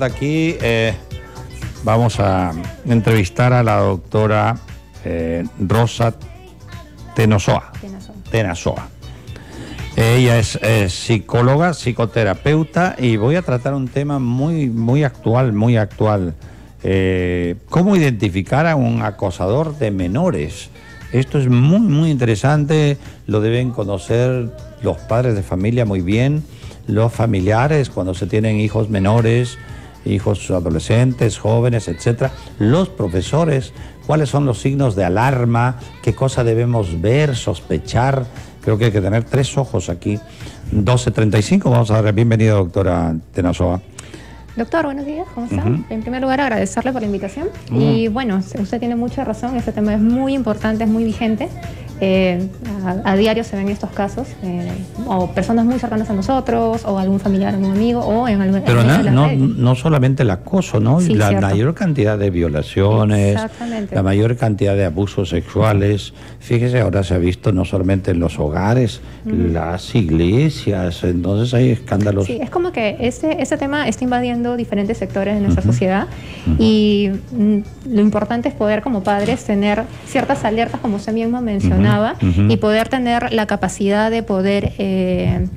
Aquí vamos a entrevistar a la doctora Rosa Tenazoa. Ella es psicóloga, psicoterapeuta, y voy a tratar un tema muy actual. ¿Cómo identificar a un acosador de menores? Esto es muy interesante, lo deben conocer los padres de familia muy bien, los familiares cuando se tienen hijos menores, hijos adolescentes, jóvenes, etcétera, los profesores, cuáles son los signos de alarma, qué cosa debemos ver, sospechar. Creo que hay que tener tres ojos aquí. 12:35, vamos a darle bienvenida, doctora Tenazoa. Doctor, buenos días, ¿cómo está? En primer lugar, agradecerle por la invitación. Y bueno, usted tiene mucha razón, este tema es muy importante, es muy vigente. A diario se ven estos casos, o personas muy cercanas a nosotros, o algún familiar, algún amigo, o en algún... Pero no solamente el acoso, ¿no? Sí, la mayor cantidad de violaciones, la mayor cantidad de abusos sexuales. Fíjese, ahora se ha visto no solamente en los hogares, las iglesias, entonces hay escándalos. Sí, es como que ese tema está invadiendo diferentes sectores de nuestra sociedad, y lo importante es poder como padres tener ciertas alertas, como usted mismo mencionaba, y poder tener la capacidad de poder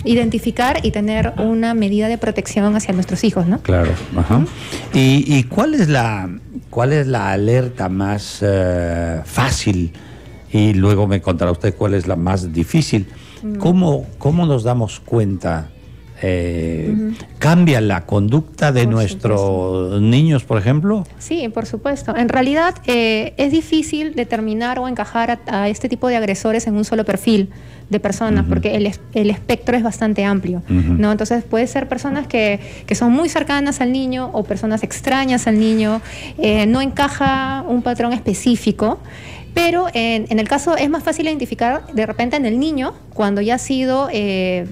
identificar y tener una medida de protección hacia nuestros hijos, ¿no? Claro. ¿Y cuál es la alerta más fácil? Y luego me contará usted cuál es la más difícil. ¿Cómo nos damos cuenta? ¿Cambia la conducta de nuestros niños, por ejemplo? Sí, por supuesto. En realidad es difícil determinar o encajar a este tipo de agresores en un solo perfil de personas, porque el espectro es bastante amplio, ¿no? Entonces puede ser personas que son muy cercanas al niño o personas extrañas al niño. No encaja un patrón específico. Pero en el caso es más fácil identificar de repente en el niño cuando ya ha sido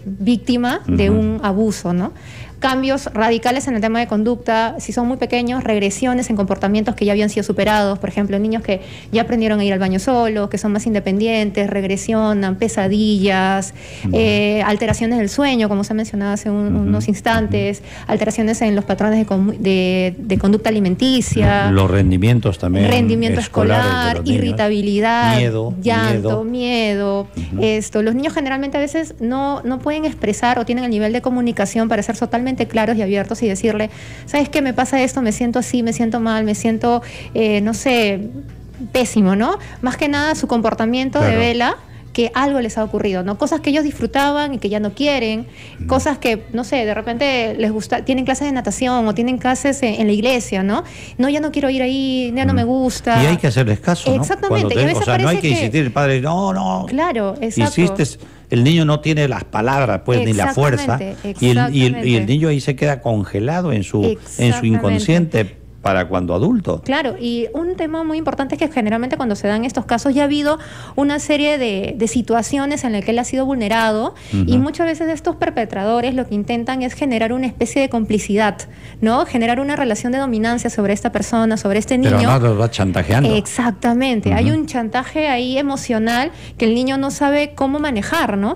víctima de un abuso, ¿no? Cambios radicales en el tema de conducta, si son muy pequeños, regresiones en comportamientos que ya habían sido superados, por ejemplo, niños que ya aprendieron a ir al baño solos, que son más independientes, regresionan, pesadillas, alteraciones del sueño, como se ha mencionado hace unos instantes, alteraciones en los patrones de conducta alimenticia. Los rendimientos también. Rendimiento escolar, irritabilidad, miedo, llanto, miedo. Los niños generalmente a veces no pueden expresar o tienen el nivel de comunicación para ser totalmente claros y abiertos y decirle, ¿sabes qué? Me pasa esto, me siento así, me siento mal, me siento, no sé, pésimo, ¿no? Más que nada su comportamiento devela que algo les ha ocurrido, ¿no? Cosas que ellos disfrutaban y que ya no quieren, cosas que, no sé, de repente les gusta, tienen clases de natación o tienen clases en la iglesia, ¿no? No, ya no quiero ir ahí, ya no me gusta. Y hay que hacerles caso, ¿no? Exactamente. Y a veces no hay que insistir, el padre, no. Claro, exacto. Insistes, el niño no tiene las palabras, pues, ni la fuerza. Y el niño ahí se queda congelado en su inconsciente para cuando adulto. Claro, y un tema muy importante es que generalmente cuando se dan estos casos ya ha habido una serie de situaciones en las que él ha sido vulnerado, y muchas veces estos perpetradores lo que intentan es generar una especie de complicidad, ¿no? Generar una relación de dominancia sobre esta persona, sobre este niño. Pero además los va chantajeando. Exactamente, hay un chantaje ahí emocional que el niño no sabe cómo manejar, ¿no?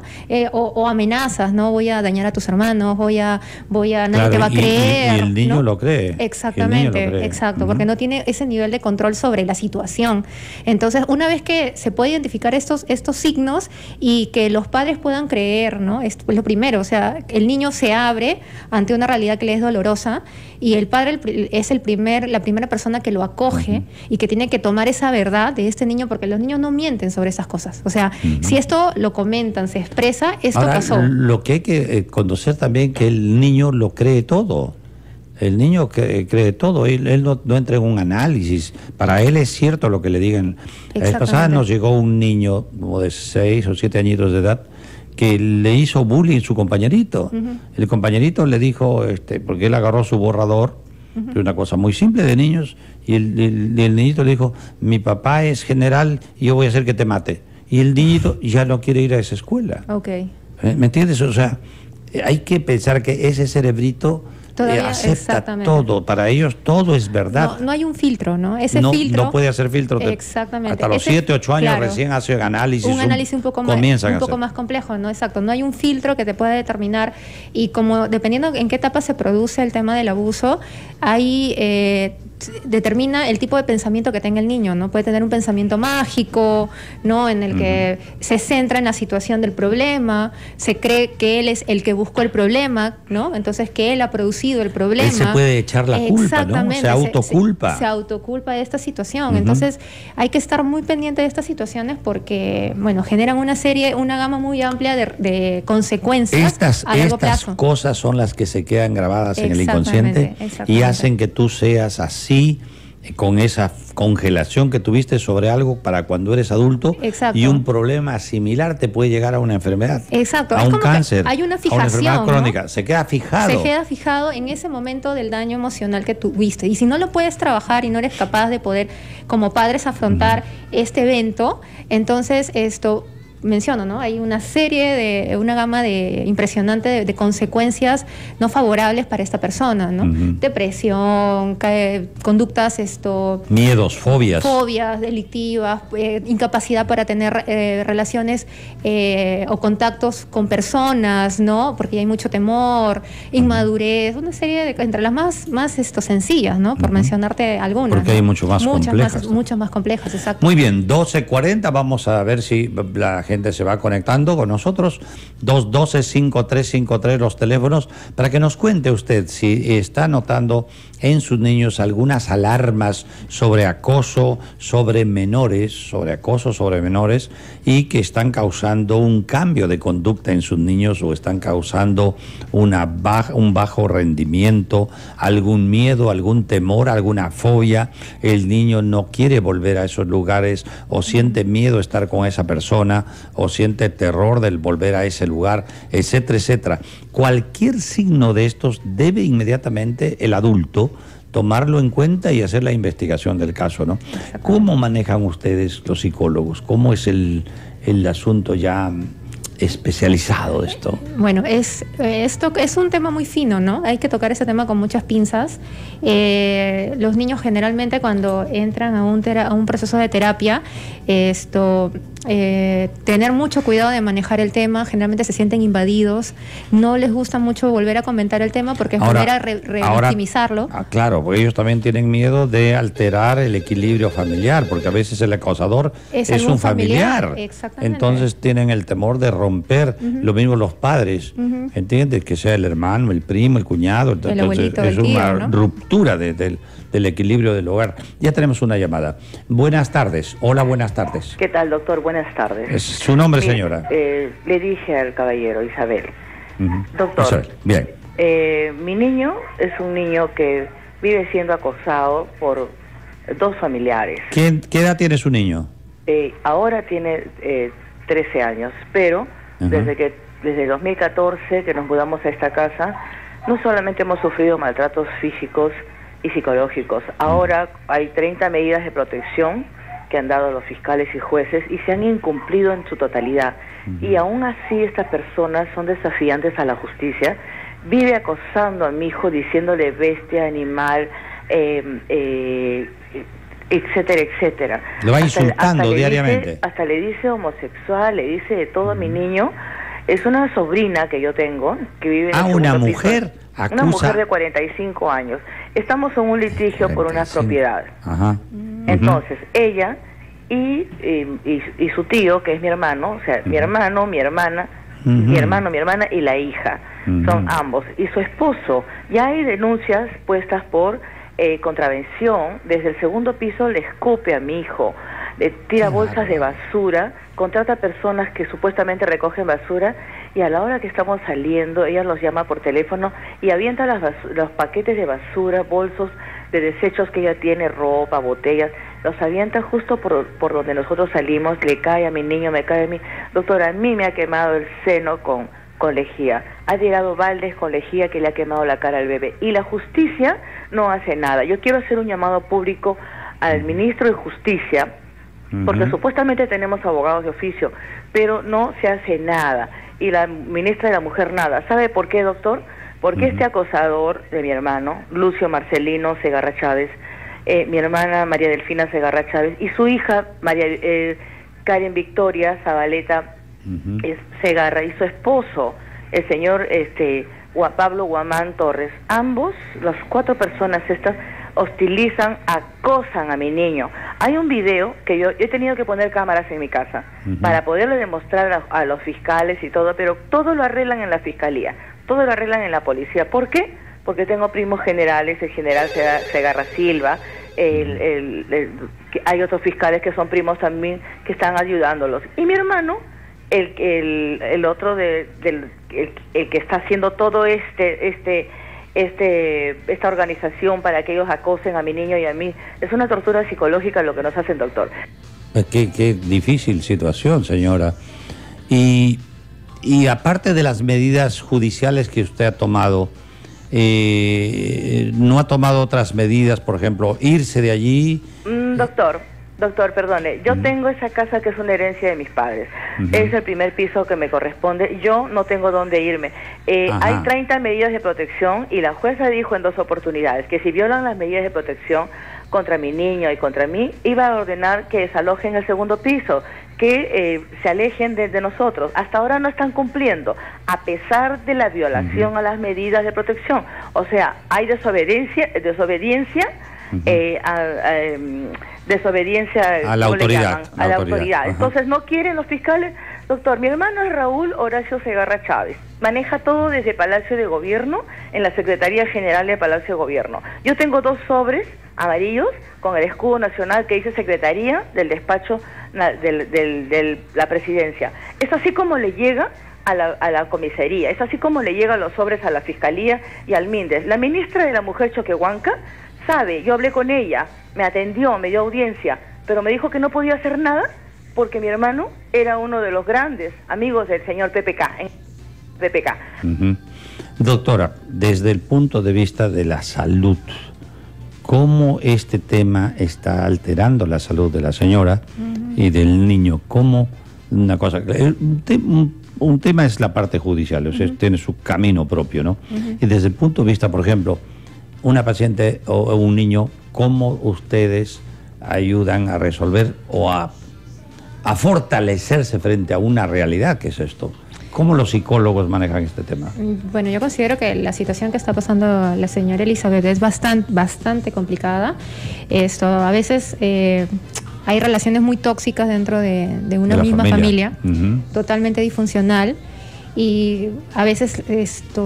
O amenazas, ¿no? Voy a dañar a tus hermanos, nadie te va a creer. Y el niño lo cree. Exactamente. Exacto, porque no tiene ese nivel de control sobre la situación. Entonces, una vez que se puede identificar estos signos y que los padres puedan creer, ¿no? Es lo primero, o sea, el niño se abre ante una realidad que le es dolorosa y el padre es la primera persona que lo acoge y que tiene que tomar esa verdad de este niño, porque los niños no mienten sobre esas cosas. O sea, si esto lo comentan, se expresa, esto ahora pasó. Lo que hay que conocer también que el niño lo cree todo. El niño cree todo, él no entra en un análisis. Para él es cierto lo que le digan. Esta pasada nos llegó un niño como de 6 o 7 añitos de edad que le hizo bullying su compañerito. El compañerito le dijo, porque él agarró su borrador, que es una cosa muy simple de niños, y el niñito le dijo, mi papá es general y yo voy a hacer que te mate. Y el niñito ya no quiere ir a esa escuela. ¿Me entiendes? O sea, hay que pensar que ese cerebrito Todavía, acepta todo, para ellos todo es verdad. No, no hay un filtro, ¿no? Ese filtro... No puede hacer filtro. Exactamente. Hasta los 7, 8 años recién hacen análisis. Un análisis un poco más complejo, ¿no? Exacto. No hay un filtro que te pueda determinar. Y como dependiendo en qué etapa se produce el tema del abuso, hay... determina el tipo de pensamiento que tenga el niño, ¿no? Puede tener un pensamiento mágico, ¿no? En el que se centra en la situación del problema, se cree que él es el que buscó el problema, ¿no? Entonces que él ha producido el problema. Él se puede echar la culpa, ¿no? Se autoculpa. Se autoculpa de esta situación. Entonces hay que estar muy pendiente de estas situaciones porque, bueno, generan una serie, una gama muy amplia de consecuencias a largo plazo. Estas cosas son las que se quedan grabadas en el inconsciente y hacen que tú seas así. Sí, con esa congelación que tuviste sobre algo para cuando eres adulto. Exacto. Y un problema similar te puede llegar a una enfermedad. Exacto. A un cáncer, hay una fijación, a una enfermedad crónica, ¿no? Se queda fijado. Se queda fijado en ese momento del daño emocional que tuviste. Y si no lo puedes trabajar y no eres capaz de poder, como padres, afrontar este evento, entonces esto... menciono, ¿no? Hay una serie de, una gama de impresionante de consecuencias no favorables para esta persona, ¿no? Depresión, conductas, miedos, fobias. Fobias delictivas, incapacidad para tener relaciones o contactos con personas, ¿no? Porque hay mucho temor, inmadurez, una serie de, entre las más sencillas, ¿no? Por mencionarte algunas. Porque hay mucho más complejas. Muchas más complejas, exacto. Muy bien, 12:40, vamos a ver si la gente se va conectando con nosotros. 212-5353 los teléfonos, para que nos cuente usted si está notando en sus niños algunas alarmas sobre acoso sobre menores, y que están causando un cambio de conducta en sus niños o están causando una un bajo rendimiento, algún miedo, algún temor, alguna fobia. El niño no quiere volver a esos lugares o siente miedo estar con esa persona o siente terror del volver a ese lugar, etcétera, etcétera. Cualquier signo de estos debe inmediatamente el adulto tomarlo en cuenta y hacer la investigación del caso, ¿no? ¿Cómo manejan ustedes los psicólogos? ¿Cómo es el asunto ya especializado de esto? Bueno, esto es un tema muy fino, ¿no? Hay que tocar ese tema con muchas pinzas. Los niños generalmente cuando entran a un proceso de terapia, tener mucho cuidado de manejar el tema, generalmente se sienten invadidos, no les gusta mucho volver a comentar el tema porque es manera de revictimizarlo. Claro, porque ellos también tienen miedo de alterar el equilibrio familiar, porque a veces el acosador es un familiar. Exactamente. Entonces tienen el temor de romper, lo mismo los padres, ¿entiendes? Que sea el hermano, el primo, el cuñado, el abuelito, es una ruptura del equilibrio del hogar. Ya tenemos una llamada. Buenas tardes. Hola, buenas tardes. ¿Qué tal, doctor? Buenas tardes. ¿Su nombre, señora? Le dije al caballero, Isabel. Doctor, Isabel, bien. Mi niño es un niño que vive siendo acosado por dos familiares. ¿Qué edad tiene su niño? Ahora tiene 13 años, pero desde 2014 que nos mudamos a esta casa, no solamente hemos sufrido maltratos físicos y psicológicos. Ahora hay 30 medidas de protección que han dado los fiscales y jueces y se han incumplido en su totalidad. Y aún así estas personas son desafiantes a la justicia. Vive acosando a mi hijo, diciéndole bestia, animal, etcétera, etcétera. Lo va insultando diariamente. Hasta le dice homosexual, le dice de todo a mi niño. Es una sobrina que yo tengo, que vive en el segundo piso. Una mujer de 45 años. Estamos en un litigio por una propiedad. Entonces, ella y su tío, que es mi hermano, o sea, mi hermano, mi hermana, mi hermana y la hija, son ambos. Y su esposo. Ya hay denuncias puestas por contravención. Desde el segundo piso le escupe a mi hijo, tira bolsas de basura, contrata personas que supuestamente recogen basura y a la hora que estamos saliendo ella los llama por teléfono y avienta los paquetes de basura, bolsos de desechos que ella tiene, ropa, botellas, los avienta justo por donde nosotros salimos, le cae a mi niño, me cae a mí. Doctora, a mí me ha quemado el seno con lejía, ha tirado baldes con lejía que le ha quemado la cara al bebé y la justicia no hace nada. Yo quiero hacer un llamado público al ministro de Justicia, porque supuestamente tenemos abogados de oficio, pero no se hace nada. Y la ministra de la Mujer nada. ¿Sabe por qué, doctor? porque este acosador de mi hermano, Lucio Marcelino Segarra Chávez, mi hermana María Delfina Segarra Chávez y su hija María Karen Victoria Zabaleta Segarra y su esposo, el señor Pablo Guamán Torres, ambos, las cuatro personas estas, hostilizan, acosan a mi niño. Hay un video que yo he tenido que poner cámaras en mi casa para poderle demostrar a los fiscales y todo, pero todo lo arreglan en la fiscalía, todo lo arreglan en la policía. ¿Por qué? Porque tengo primos generales, el general Segarra Silva, hay otros fiscales que son primos también que están ayudándolos. Y mi hermano, el que está haciendo todo esta organización para que ellos acosen a mi niño y a mí. Es una tortura psicológica lo que nos hacen, doctor. Qué difícil situación, señora. Y aparte de las medidas judiciales que usted ha tomado, ¿no ha tomado otras medidas, por ejemplo, irse de allí? Doctor, perdone, yo tengo esa casa que es una herencia de mis padres, es el primer piso que me corresponde, yo no tengo dónde irme. Hay 30 medidas de protección y la jueza dijo en 2 oportunidades que si violan las medidas de protección contra mi niño y contra mí, iba a ordenar que desalojen el segundo piso, que se alejen de nosotros. Hasta ahora no están cumpliendo, a pesar de la violación a las medidas de protección. O sea, hay desobediencia... desobediencia a la autoridad, entonces no quieren los fiscales. Doctor, mi hermano es Raúl Horacio Segarra Chávez, maneja todo desde Palacio de Gobierno, en la Secretaría General de Palacio de Gobierno. Yo tengo 2 sobres amarillos con el escudo nacional que dice Secretaría del Despacho de la Presidencia. Es así como le llega a la comisaría, es así como le llegan los sobres a la Fiscalía y al MINDES. La ministra de la Mujer, Choquehuanca, sabe, yo hablé con ella, me atendió, me dio audiencia, pero me dijo que no podía hacer nada porque mi hermano era uno de los grandes amigos del señor PPK. Doctora, desde el punto de vista de la salud, ¿cómo este tema está alterando la salud de la señora y del niño? ¿Cómo? Una cosa, un tema es la parte judicial, o sea, tiene su camino propio, ¿no? Y desde el punto de vista, por ejemplo, una paciente o un niño, ¿cómo ustedes ayudan a resolver o a fortalecerse frente a una realidad que es esto? ¿Cómo los psicólogos manejan este tema? Bueno, yo considero que la situación que está pasando la señora Elizabeth es bastante complicada. Esto a veces hay relaciones muy tóxicas dentro de una misma familia totalmente disfuncional. Y a veces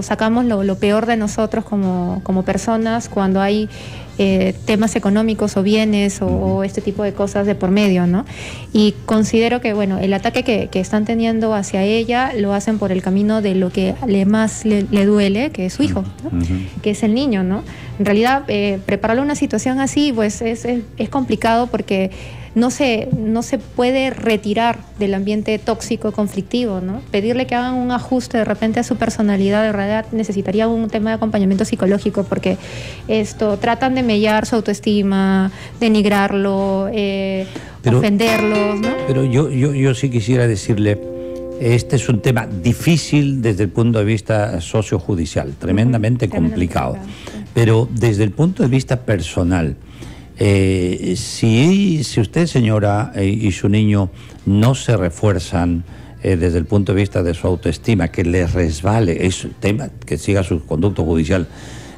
sacamos lo peor de nosotros como personas cuando hay temas económicos o bienes o este tipo de cosas de por medio, ¿no? Y considero que, bueno, el ataque que están teniendo hacia ella lo hacen por el camino de lo que más le duele, que es su hijo, ¿no? Que es el niño, ¿no? En realidad, prepararle una situación así, pues es complicado porque no se puede retirar del ambiente tóxico, conflictivo, ¿no? Pedirle que hagan un ajuste de repente a su personalidad, de verdad necesitaría un tema de acompañamiento psicológico, porque tratan de mellar su autoestima, denigrarlo, ofenderlos, ¿no? Pero yo sí quisiera decirle, este es un tema difícil desde el punto de vista sociojudicial, tremendamente complicado. Pero desde el punto de vista personal, si usted, señora, y su niño no se refuerzan desde el punto de vista de su autoestima, que les resbale, es un tema que siga su conducto judicial,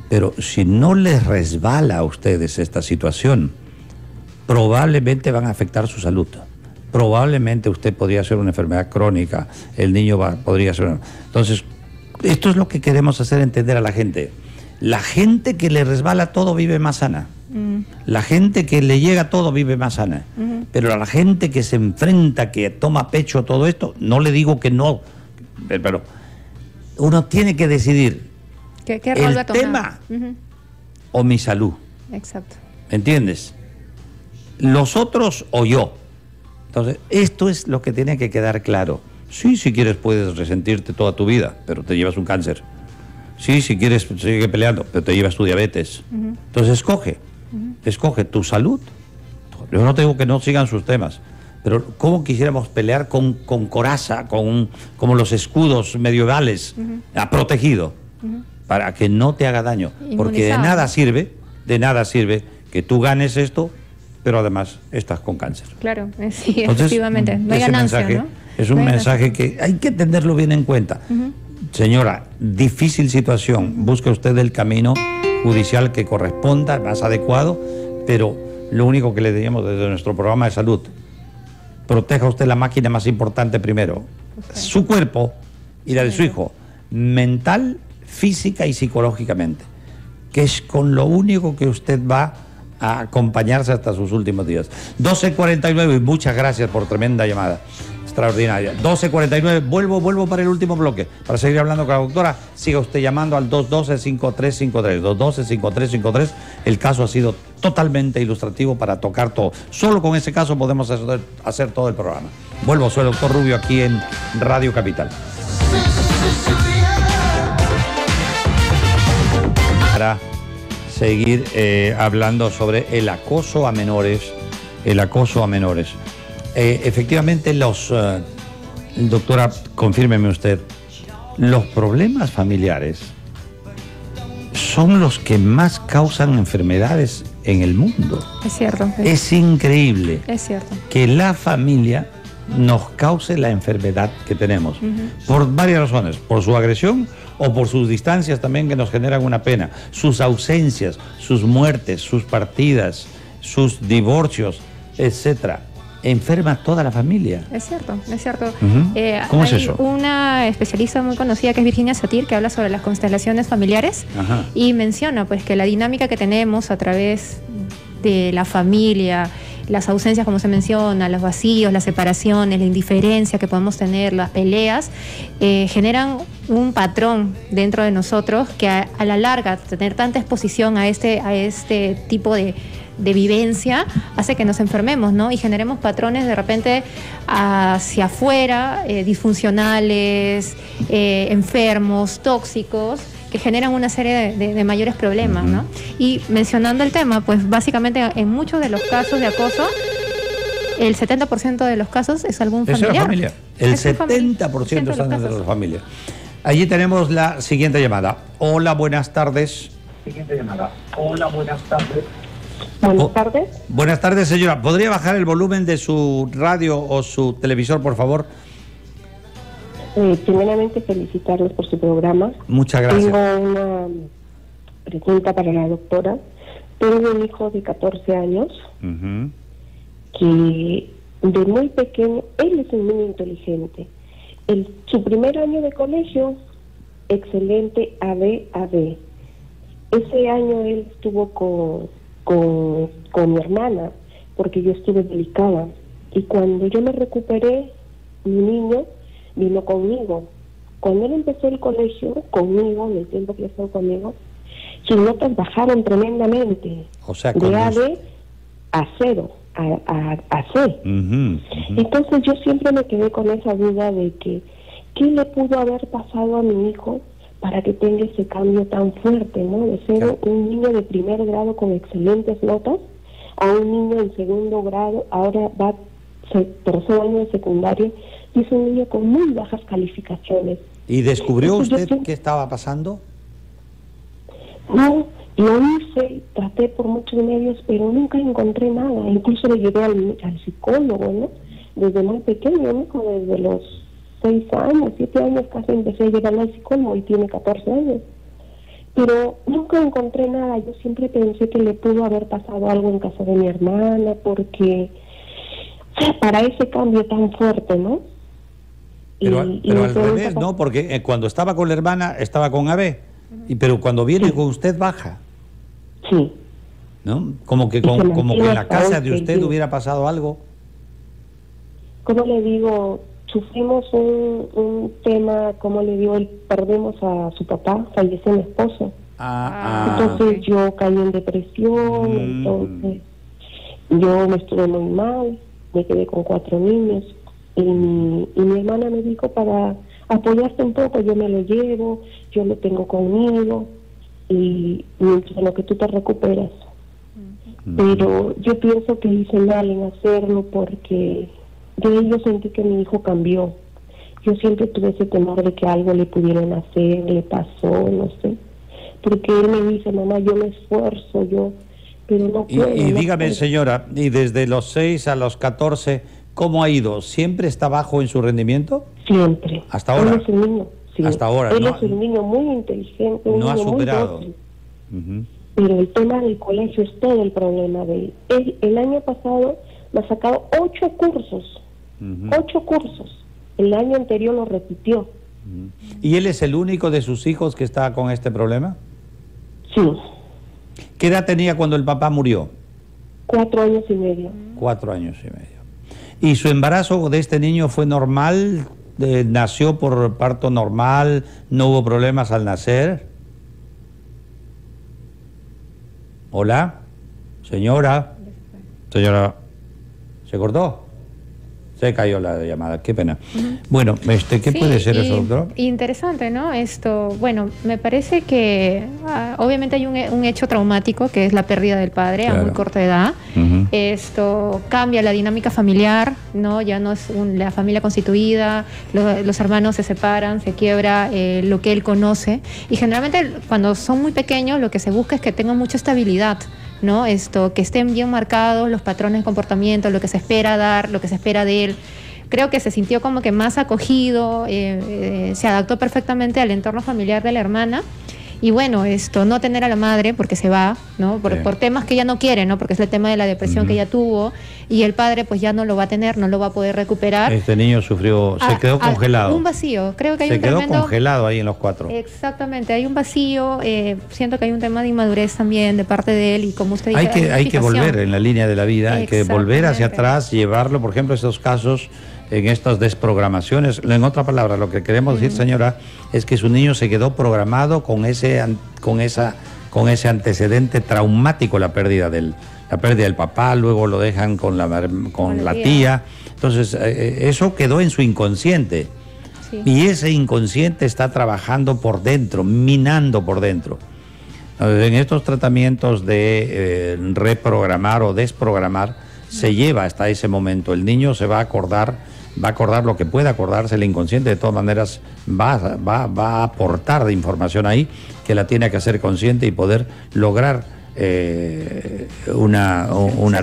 pero si no les resbala a ustedes esta situación, probablemente van a afectar su salud. Probablemente usted podría ser una enfermedad crónica, el niño podría ser... Entonces, esto es lo que queremos hacer entender a la gente. La gente que le resbala todo vive más sana. La gente que le llega todo vive más sana, pero a la gente que se enfrenta, que toma pecho todo esto, no le digo que no, pero uno tiene que decidir ¿Qué rol va a tomar? Tema o mi salud. Exacto. ¿Me entiendes? Los otros o yo. Entonces, esto es lo que tiene que quedar claro. Sí, si quieres puedes resentirte toda tu vida, pero te llevas un cáncer. Sí, si quieres sigue peleando, pero te llevas tu diabetes. Entonces escoge. Escoge tu salud. Yo no tengo que no sigan sus temas, pero ¿cómo quisiéramos pelear con coraza, como los escudos medievales? Ha protegido para que no te haga daño. Inmunizado. Porque de nada sirve que tú ganes esto, pero además estás con cáncer. Claro, sí, entonces, efectivamente. No hay ganancia, mensaje, ¿no? Es un mensaje que hay que tenerlo bien en cuenta. Señora, difícil situación, busque usted el camino judicial que corresponda, más adecuado, pero lo único que le diríamos desde nuestro programa de salud, proteja usted la máquina más importante primero, su cuerpo y la de su hijo, mental, física y psicológicamente, que es con lo único que usted va a acompañarse hasta sus últimos días. 12:49, y muchas gracias por tremenda llamada. Extraordinaria. 12:49, vuelvo para el último bloque, para seguir hablando con la doctora. Siga usted llamando al 212-5353, 212-5353, el caso ha sido totalmente ilustrativo para tocar todo. Solo con ese caso podemos hacer todo el programa. Vuelvo, soy el doctor Rubio aquí en Radio Capital. Para seguir hablando sobre el acoso a menores, el acoso a menores. Efectivamente, doctora, confírmeme usted, los problemas familiares son los que más causan enfermedades en el mundo. Es cierto. Es increíble. Es cierto. Que la familia nos cause la enfermedad que tenemos, por varias razones, por su agresión o por sus distancias también que nos generan una pena, sus ausencias, sus muertes, sus partidas, sus divorcios, etcétera. Enferma toda la familia. Es cierto, es cierto. ¿Cómo es eso? Una especialista muy conocida que es Virginia Satir, que habla sobre las constelaciones familiares. Ajá. Y menciona pues que la dinámica que tenemos a través de la familia, las ausencias como se menciona, los vacíos, las separaciones, la indiferencia que podemos tener, las peleas, generan un patrón dentro de nosotros que a la larga tener tanta exposición a este tipo de vivencia hace que nos enfermemos, ¿no? Y generemos patrones de repente hacia afuera, disfuncionales, enfermos, tóxicos, que generan una serie de mayores problemas, ¿no? Y mencionando el tema, pues básicamente en muchos de los casos de acoso, el 70% de los casos es algún familiar. Es la familia. El 70% son de la familia. Allí tenemos la siguiente llamada. Hola, buenas tardes. Siguiente llamada. Hola, buenas tardes. Buenas tardes. Buenas tardes, señora. ¿Podría bajar el volumen de su radio o su televisor, por favor? Primeramente, felicitarles por su programa. Muchas gracias. Tengo una pregunta para la doctora. Tengo un hijo de 14 años que de muy pequeño, él es un niño inteligente. Su primer año de colegio, excelente AB. Ese año él estuvo con mi hermana, porque yo estuve delicada, y cuando yo me recuperé, mi niño vino conmigo. Cuando él empezó el colegio conmigo, en el tiempo que estuvo conmigo, sus notas bajaron tremendamente, o sea, de AB a cero, a C. Entonces yo siempre me quedé con esa duda de que ¿qué le pudo haber pasado a mi hijo para que tenga ese cambio tan fuerte, ¿no? De ser un niño de primer grado con excelentes notas a un niño en segundo grado, ahora va tercer año de secundaria, y es un niño con muy bajas calificaciones. ¿Y descubrió usted qué estaba pasando? No, lo hice, traté por muchos medios, pero nunca encontré nada. Incluso le llevé al psicólogo, ¿no? Desde muy pequeño, ¿no? Como desde los 6 años, 7 años casi empecé a llegar al psicólogo, y tiene 14 años. Pero nunca encontré nada. Yo siempre pensé que le pudo haber pasado algo en casa de mi hermana, porque para ese cambio tan fuerte, ¿no? Pero al revés, ¿no? Porque cuando estaba con la hermana estaba con AB, pero cuando viene con usted baja. Sí. ¿No? Como que en la casa de usted hubiera pasado algo. ¿Cómo le digo? Sufrimos un tema, como le digo, perdimos a su papá, falleció mi esposo. Entonces yo caí en depresión, entonces yo me estuve muy mal, me quedé con 4 niños, y mi hermana me dijo, para apoyarte un poco, yo me lo llevo, yo lo tengo conmigo, y mientras en lo que tú te recuperas. Pero yo pienso que hice mal en hacerlo, porque yo sentí que mi hijo cambió. Yo siempre tuve ese temor de que algo le pudieron hacer, le pasó, no sé. porque él me dice, mamá, yo me esfuerzo, yo, pero no puedo. Y dígame, señora, ¿y desde los 6 a los 14, cómo ha ido? ¿Siempre está bajo en su rendimiento? Siempre. ¿Hasta ahora? Él es un niño, sí. Hasta ahora, ¿no? Él es un niño muy inteligente, un niño superado. Muy dócil. Pero el tema del colegio es todo el problema de él. El año pasado me ha sacado 8 cursos. 8 cursos. El año anterior lo repitió. ¿Y él es el único de sus hijos que está con este problema? Sí. ¿Qué edad tenía cuando el papá murió? 4 años y medio. 4 años y medio. ¿Y su embarazo de este niño fue normal? ¿Nació por parto normal? ¿No hubo problemas al nacer? ¿Hola? Señora. Señora. ¿Se cortó? Se cayó la llamada, qué pena. Bueno, ¿qué puede ser eso, doctor? Interesante, ¿no? Esto, bueno, me parece que obviamente hay un hecho traumático, que es la pérdida del padre, claro, a muy corta edad. Esto cambia la dinámica familiar, ¿no? Ya no es la familia constituida, los hermanos se separan, se quiebra lo que él conoce. Y generalmente cuando son muy pequeños lo que se busca es que tengan mucha estabilidad, ¿no? Que estén bien marcados los patrones de comportamiento, lo que se espera dar, lo que se espera de él. Creo que se sintió como que más acogido, se adaptó perfectamente al entorno familiar de la hermana. Y bueno, no tener a la madre porque se va, ¿no? Por temas que ella no quiere, ¿no? Porque es el tema de la depresión que ella tuvo, y el padre pues ya no lo va a tener, no lo va a poder recuperar. Este niño sufrió, se quedó congelado. Un vacío, creo que hay un tremendo... Se quedó congelado ahí en los 4. Exactamente, hay un vacío, siento que hay un tema de inmadurez también de parte de él, y como usted dice... Hay que volver en la línea de la vida, hay que volver hacia atrás, llevarlo, por ejemplo, esos casos... en estas desprogramaciones. En otras palabras, lo que queremos decir, señora, es que su niño se quedó programado con ese antecedente traumático, la pérdida del papá, luego lo dejan con la tía. Entonces, eso quedó en su inconsciente. Sí. Y ese inconsciente está trabajando por dentro, minando por dentro. Entonces, en estos tratamientos de reprogramar o desprogramar, se lleva hasta ese momento. El niño se va a acordar... va a acordar lo que pueda acordarse el inconsciente, de todas maneras va a aportar de información ahí que la tiene que hacer consciente y poder lograr una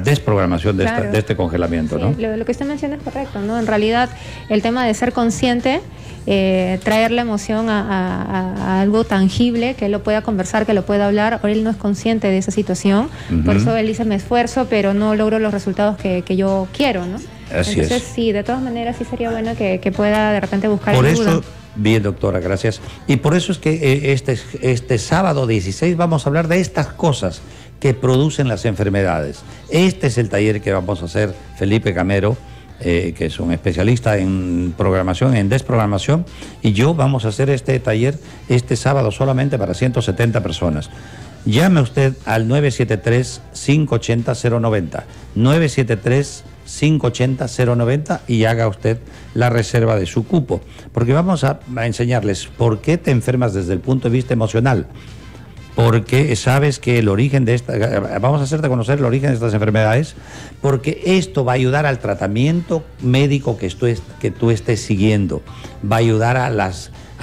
desprogramación de, claro, de este congelamiento, ¿no? Sí, lo que usted menciona es correcto, ¿no? En realidad el tema de ser consciente, traer la emoción a algo tangible, que él lo pueda conversar, que lo pueda hablar, o él no es consciente de esa situación, por eso él dice, me esfuerzo, pero no logro los resultados que yo quiero, ¿no? Así Entonces, es. Sí, de todas maneras sí sería bueno que pueda de repente buscar ayuda. Por eso, bien, doctora, gracias. Y por eso es que este sábado 16 vamos a hablar de estas cosas que producen las enfermedades. Este es el taller que vamos a hacer Felipe Camero, que es un especialista en programación, en desprogramación, y yo vamos a hacer este taller este sábado solamente para 170 personas. Llame usted al 973-580-090. 973-580-090 y haga usted la reserva de su cupo, porque vamos a enseñarles por qué te enfermas desde el punto de vista emocional, porque sabes que el origen de esta... vamos a hacerte conocer el origen de estas enfermedades, porque esto va a ayudar al tratamiento médico que tú estés siguiendo, va a ayudar a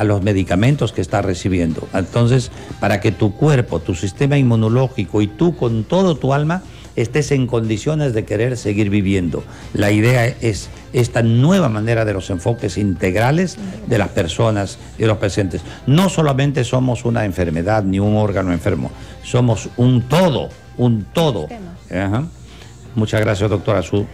los medicamentos que estás recibiendo. Entonces, para que tu cuerpo, tu sistema inmunológico y tú con todo tu alma estés en condiciones de querer seguir viviendo. La idea es esta nueva manera de los enfoques integrales de las personas y de los pacientes. No solamente somos una enfermedad ni un órgano enfermo, somos un todo, un todo. Ajá. Muchas gracias, doctora. Su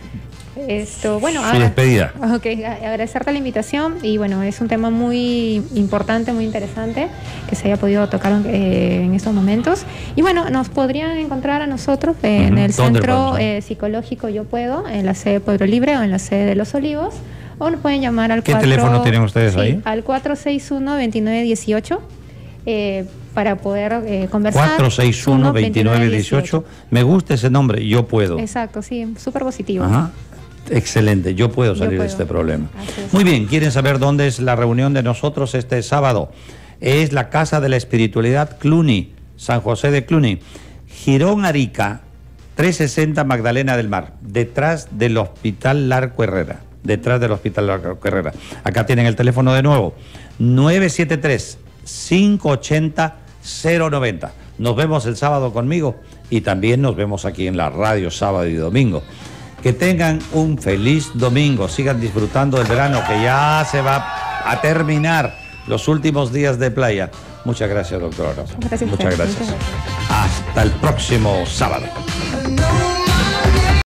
despedida. Ok, agradecerte la invitación, y bueno, es un tema muy importante, muy interesante que se haya podido tocar en estos momentos. Y bueno, nos podrían encontrar a nosotros en el Centro Psicológico Yo Puedo, en la sede de Pueblo Libre o en la sede de Los Olivos, o nos pueden llamar al... ¿Qué teléfono tienen ustedes ahí? Al 461-2918. Para poder conversar. 461-2918. Me gusta ese nombre, Yo Puedo. Exacto, sí, súper positivo. Ajá. Excelente, yo puedo salir de este problema. Muy bien, ¿quieren saber dónde es la reunión de nosotros este sábado? Es la Casa de la Espiritualidad Cluny, San José de Cluny, Girón Arica, 360 Magdalena del Mar, detrás del Hospital Larco Herrera. Detrás del Hospital Larco Herrera. Acá tienen el teléfono de nuevo, 973-580 090. Nos vemos el sábado conmigo y también nos vemos aquí en la radio sábado y domingo. Que tengan un feliz domingo, sigan disfrutando del verano que ya se va a terminar, los últimos días de playa. Muchas gracias, doctora Rosa. Muchas gracias. Hasta el próximo sábado.